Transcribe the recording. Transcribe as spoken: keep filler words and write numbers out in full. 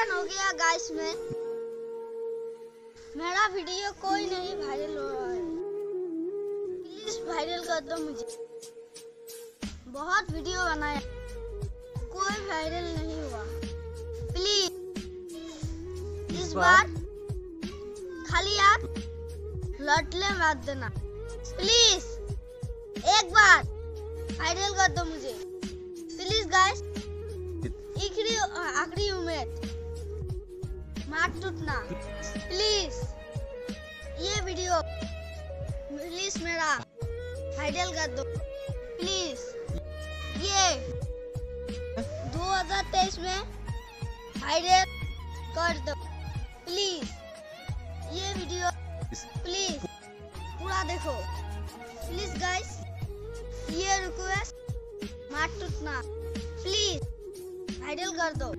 Viral हो गया guys में। मेरा वीडियो कोई नहीं वायरल हो रहा है, प्लीज वायरल कर दो मुझे। बहुत वीडियो बनाया, कोई वायरल नहीं हुआ। प्लीज इस बार खाली आप लौटले मत देना, प्लीज एक बार वायरल कर दो मुझे प्लीज गाइस। आखिरी आखिरी उम्मीद, मत टूटना प्लीज। ये वीडियो प्लीज मेरा वायरल कर दो प्लीज। ये दो हज़ार तेईस में वायरल कर दो प्लीज। ये वीडियो प्लीज पूरा देखो प्लीज गाइस। ये रिक्वेस्ट मत टूटना प्लीज, वायरल कर दो।